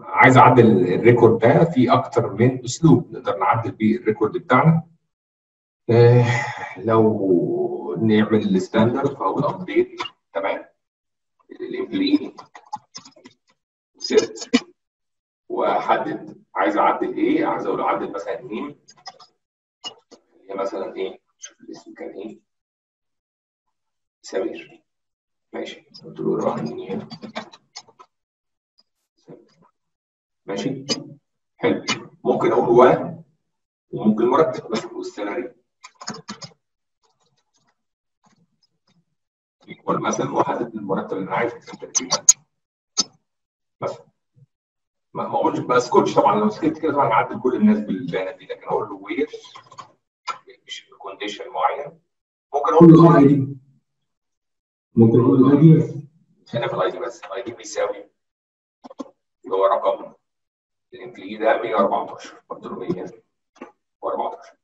عايز اعدل الريكورد ده في اكتر من اسلوب نقدر نعدل بيه الريكورد بتاعنا. لو نعمل الستاندرد او الابديت تمام الامبليمنت سيرت واحدد عايز اعدل ايه، عايز اقول اعدل مثلا ميم هي مثلا ايه، شوف الاسم كان ايه، سمير ماشي، قلت له روح منين ماشي حلو. ممكن اقول وان وممكن مرتب بس والسالري يكون مثلا واحدد المرتب اللي انا عايزه مثلا، ما اقولش بس كوتش طبعا، لو سكت كده طبعا هعدل كل الناس بالبيانات دي، لكن اقول له وير مش بكونديشن معين، ممكن اقول له الاي دي، ممكن اقول له الاي دي بس، خلينا في الاي دي بس، الاي دي بيساوي اللي هو رقم الامبلي ده 114، قلت له 114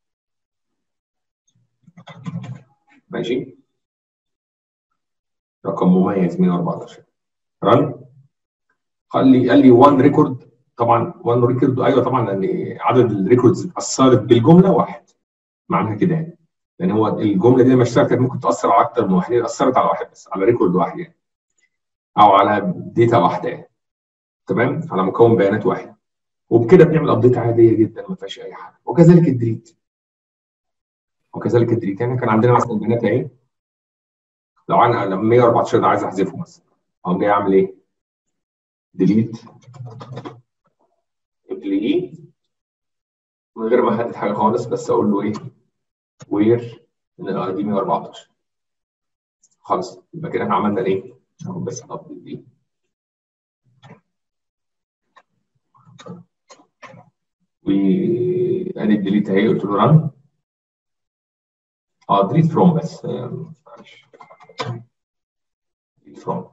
ماشي، رقم مميز 114 رن. قال لي وان ريكورد، طبعا وان ريكورد ايوه طبعا، لان عدد الريكوردز اتاثرت بالجمله واحد، معناها كده يعني، لان هو الجمله دي لما اشتغلت ممكن تاثر على اكتر من واحد، اثرت على واحد بس، على ريكورد واحد يعني، او على داتا واحده يعني. تمام، على مكون بيانات واحد، وبكده بنعمل ابديت عاديه جدا ما فيهاش اي حاجه. وكذلك الديليت، يعني كان عندنا مثلا بيانات اهي، لو انا 114 ده عايز احذفه مثلا، اقوم جاي اعمل ايه؟ ديليت امبلي من غير ما احدد حاجه خالص، بس اقول له ايه؟ وير ان الاي دي 114 خالص. يبقى كده احنا عملنا ايه؟ هاخد بس الابديت دي وادي الديليت اهي، قلت له ران ديليت فروم بس، معلش ديليت فروم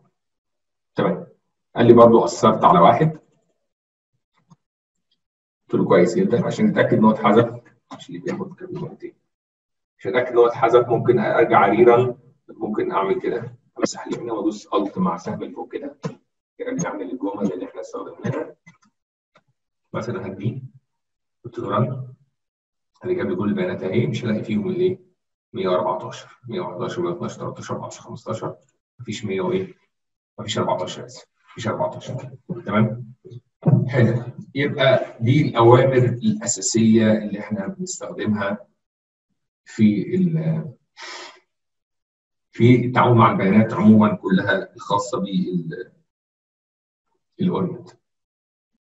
تمام. قال لي برضه اثرت على واحد، قلت له كويس جدا، عشان اتاكد ان هو اتحذف، عشان اللي بياخد كام دقيقتين، عشان اتاكد ان هو اتحذف ممكن ارجع ريران، ممكن اعمل كده امسح اللي هنا وادوس الت مع سهم اللي فوق كده يرجعني للجمل اللي احنا استخدمناها. مثلا هديه قلت له رن، اللي جاب لي كل البيانات اهي، مش هلاقي فيهم الايه؟ 114 111 112 13 14 15، مفيش 100 وايه؟ مفيش 14 اسف، مفيش 14 تمام؟ حلو، يبقى دي الاوامر الاساسيه اللي احنا بنستخدمها في التعامل مع البيانات عموما، كلها الخاصه بالاورينت.